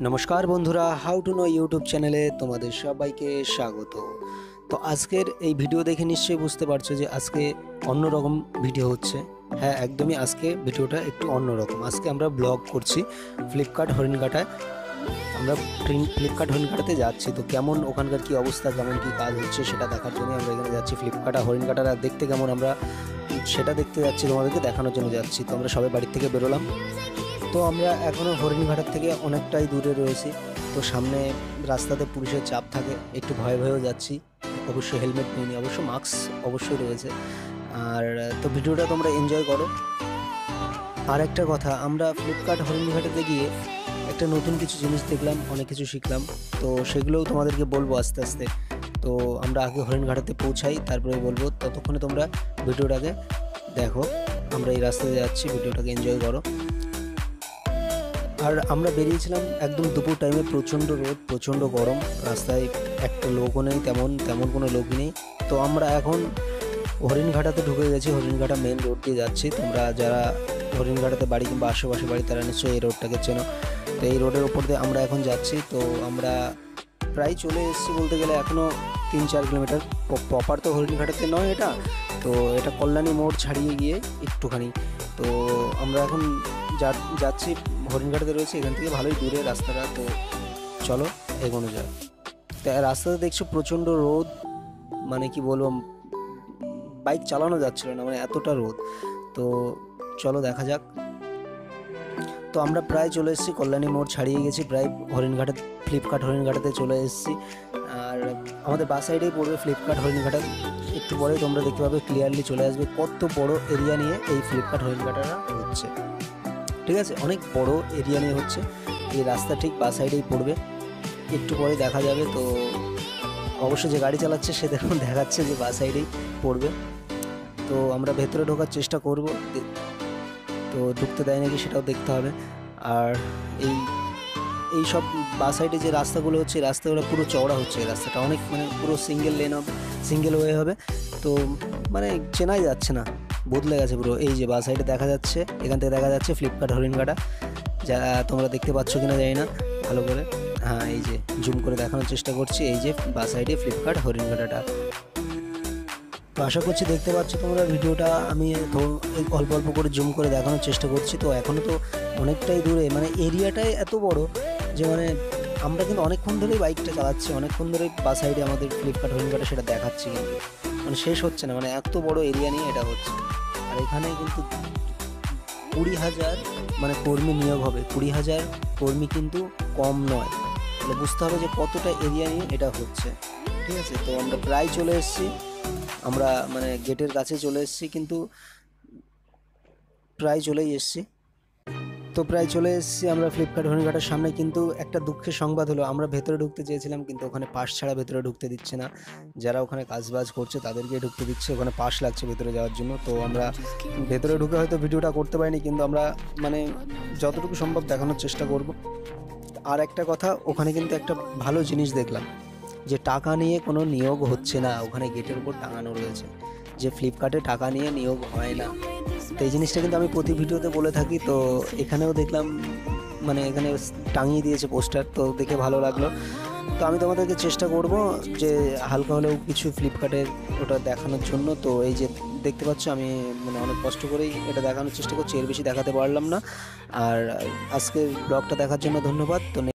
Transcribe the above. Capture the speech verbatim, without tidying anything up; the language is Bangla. नमस्कार बंधुरा हाउ टू नो यूट्यूब चैनले तुम्हादेर सबाइके स्वागत। तो आजकेर ए भिडियो देखे निश्चयई बुझते पारछो जे आजके अन्य रकम भिडियो होच्छे। हाँ एकदमই आजके भिडियोटा एकटु अन्य रकम। आजके आमरा ब्लग करछि फ्लिपकार्ट हरिणघाटाय। आमरा फ्लिपकार्ट हरिणघाटाते जाच्छी, तो केमन ओखानकार की अवस्था केमन की काज होच्छे सेटा देखार जोन्नो आमरा एखाने जाच्छी। फ्लिपकार्ट हरिणघाटा देखते केमन आमरा सेटा देखते जाच्छी, तोमादेरके देखानोर जोन्नो जाच्छी। तो आमरा सबाई बाड़ी थेके बेरोलाम। तो आमरा एखोनो हरिणघाटार थेके अनेकटाई दूरे रयेछि। तो सामने रास्ताते पुलिशेर चाप थाके, एकटु भय भयेओ जाच्छी। अवश्य हेलमेट निয়ে নিই, अवश्य मास्क अवश्य रयेছে। আর তো ভিডিওটা তোমরা এনজয় করো। আর একটা কথা, আমরা ফ্লিপকার্ট হরিণঘাটাতে গিয়ে একটা নতুন কিছু জিনিস দেখলাম, অনেক কিছু শিখলাম। তো সেগুলোও তোমাদেরকে বলবো আস্তে আস্তে। তো আমরা আগে হরিণঘাটাতে পৌঁছাই, তারপরে বলবো। ততক্ষণে তোমরা ভিডিওটাকে দেখো। আমরা এই রাস্তায় যাচ্ছি, ভিডিওটাকে এনজয় করো। और आमरा बेरिएछिलाम एकदम दुपुर टाइमे, प्रचंड रोद प्रचंड गरम, रास्ताय एकटा लोको नेই तेमन तेमन कोनो लोकই নেই। तो आमरा एखन হরিণঘাটাতে ঢুকে গেছি। হরিণঘাটা मेन रोड দিয়ে যাচ্ছি। তোমরা যারা হরিণঘাটাতে বাড়ি কিংবা আশেপাশে বাড়ি তারা নিশ্চয়ই এই রোডটাকে চেনো। তো এই রোডের উপর দিয়ে আমরা এখন যাচ্ছি। তো আমরা প্রায় চলে এসেছি বলতে গেলে, এখনো तीन चार কিলোমিটার। প্রপার তো হরিণঘাটাতে নয় এটা, তো এটা কল্যাণী মোড় ছাড়িয়ে গিয়ে একটুখানি। তো আমরা এখন যাচ্ছি হরিণঘাটাতে রয়েছে, এখান থেকে ভালোই দূরে রাস্তাটা। তো চলো এগোনো যাক। তাই রাস্তাতে দেখছো প্রচণ্ড রোদ, মানে কি বলবো, বাইক চালানো যাচ্ছিল না, মানে এতটা রোদ। তো চলো দেখা যাক। তো আমরা প্রায় চলে এসেছি, কল্যাণী মোড় ছাড়িয়ে গেছি, প্রায় হরিণঘাটা ফ্লিপকার্ট হরিণঘাটাতে চলে এসেছি। আর আমাদের বাস সাইডেই পড়বে ফ্লিপকার্ট হরিণঘাটা। একটু পরেই তোমরা দেখতে পাবে, ক্লিয়ারলি চলে আসবে কত বড় এরিয়া নিয়ে এই ফ্লিপকার্ট হরিণঘাটাটা হচ্ছে। ঠিক আছে, অনেক বড় এরিয়া নিয়ে হচ্ছে। এই রাস্তা ঠিক বাস সাইডেই পড়বে, একটু পরে দেখা যাবে। তো অবশ্য যে গাড়ি চালাচ্ছে সে দেখুন দেখাচ্ছে যে বাস সাইডেই পড়বে। তো আমরা ভেতরে ঢোকার চেষ্টা করব, তো ঢুকতে দেয় নাকি সেটাও দেখতে হবে। আর এই এই সব বাস সাইডে যে রাস্তাগুলো হচ্ছে, রাস্তাগুলো পুরো চওড়া হচ্ছে। এই রাস্তাটা অনেক, মানে পুরো সিঙ্গেল লেন হবে, সিঙ্গেল ওয়ে হবে। তো মানে চেনাই যাচ্ছে না, বদলে গেছে পুরো। এই যে বাস সাইডে দেখা যাচ্ছে, এখান থেকে দেখা যাচ্ছে ফ্লিপকার্ট হরিণঘাটা। যারা তোমরা দেখতে পাচ্ছ কিনা জানি না ভালো করে, হ্যাঁ এই যে জুম করে দেখানোর চেষ্টা করছি। এই যে বাস সাইডে ফ্লিপকার্ট হরিণঘাটাটা। তো আশা করছি দেখতে পাচ্ছ তোমরা ভিডিওটা। আমি অল্প অল্প করে জুম করে দেখানোর চেষ্টা করছি। তো এখনও তো অনেকটাই দূরে, মানে এরিয়াটাই এত বড় যে, মানে আমরা কিন্তু অনেকক্ষণ ধরেই বাইকটা চালাচ্ছি, অনেকক্ষণ ধরেই বাস সাইডে আমাদের ফ্লিপকার্ট হরিণঘাটা সেটা দেখাচ্ছি, কিন্তু মানে শেষ হচ্ছে না, মানে এত বড় এরিয়া নিয়ে এটা হচ্ছে। আর এখানে কিন্তু কুড়ি হাজার মানে কর্মী নিয়োগ হবে, কুড়ি হাজার কর্মী কিন্তু কম নয়। তাহলে বুঝতে হবে যে কতটা এরিয়া নিয়ে এটা হচ্ছে। ঠিক আছে, তো আমরা প্রায় চলে এসেছি, আমরা মানে গেটের কাছে চলে এসেছি, কিন্তু প্রায় চলেই এসেছি। তো প্রায় চলে এসেছি আমরা ফ্লিপকার্ট হরিণঘাটার সামনে। কিন্তু একটা দুঃখের সংবাদ হলো, আমরা ভেতরে ঢুকতে চেয়েছিলাম, কিন্তু ওখানে পাস ছাড়া ভেতরে ঢুকতে দিচ্ছে না। যারা ওখানে কাজবাজ করছে তাদেরকে ঢুকতে দিচ্ছে, ওখানে পাস লাগছে ভেতরে যাওয়ার জন্য। তো আমরা ভেতরে ঢুকে হয়তো ভিডিওটা করতে পারিনি, কিন্তু আমরা মানে যতটুকু সম্ভব দেখানোর চেষ্টা করব। আর একটা কথা, ওখানে কিন্তু একটা ভালো জিনিস দেখলাম, যে টাকা নিয়ে কোনো নিয়োগ হচ্ছে না। ওখানে গেটের উপর টাঙানো রয়েছে যে ফ্লিপকার্টে টাকা নিয়ে নিয়োগ হয় না। তো এই জিনিসটা কিন্তু আমি প্রতি ভিডিওতে বলে থাকি। তো এখানেও দেখলাম, মানে এখানে টাঙিয়ে দিয়েছে পোস্টার, তো দেখে ভালো লাগলো। তো আমি তোমাদেরকে চেষ্টা করব যে হালকা হলেও কিছু ফ্লিপকার্টের ওটা দেখানোর জন্য। তো এই যে দেখতে পাচ্ছ, আমি মানে অনেক কষ্ট করেই এটা দেখানোর চেষ্টা করছি, এর বেশি দেখাতে পারলাম না। আর আজকের ব্লগটা দেখার জন্য ধন্যবাদ। তো